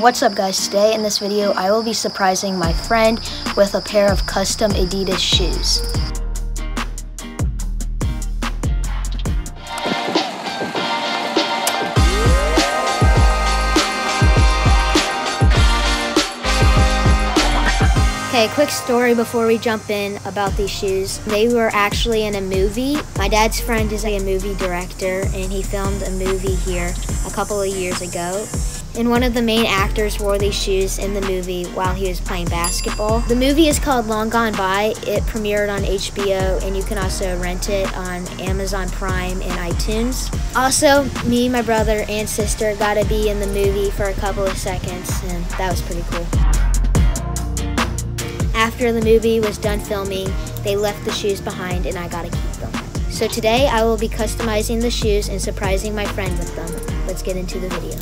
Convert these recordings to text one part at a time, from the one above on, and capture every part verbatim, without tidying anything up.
What's up guys, today in this video I will be surprising my friend with a pair of custom Adidas shoes. Okay, quick story before we jump in about these shoes. They were actually in a movie. My dad's friend is a movie director and he filmed a movie here a couple of years ago. And one of the main actors wore these shoes in the movie while he was playing basketball. The movie is called Long Gone By. It premiered on H B O and you can also rent it on Amazon Prime and iTunes. Also, me, my brother, and sister got to be in the movie for a couple of seconds and that was pretty cool. After the movie was done filming, they left the shoes behind and I got to keep them. So today I will be customizing the shoes and surprising my friend with them. Let's get into the video.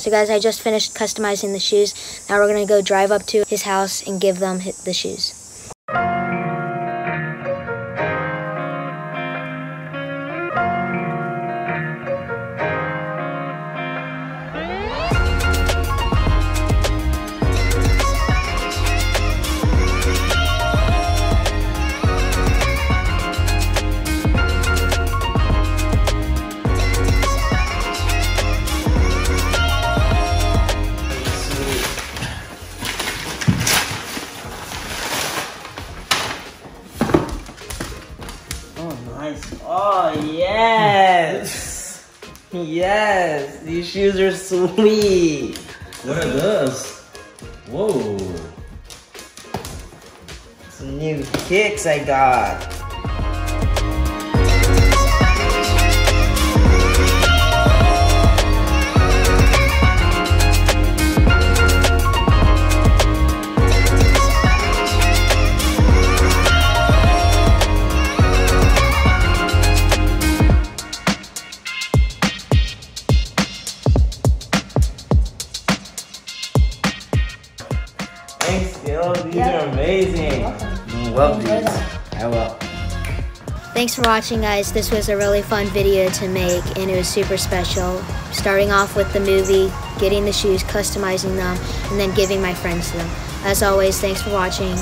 So guys, I just finished customizing the shoes. Now we're gonna go drive up to his house and give them the shoes. Yes, these shoes are sweet. What are those? Whoa. Some new kicks I got. Love these. I will. Thanks for watching, guys. This was a really fun video to make, and it was super special. Starting off with the movie, getting the shoes, customizing them, and then giving my friends to them. As always, thanks for watching.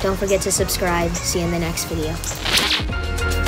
Don't forget to subscribe. See you in the next video.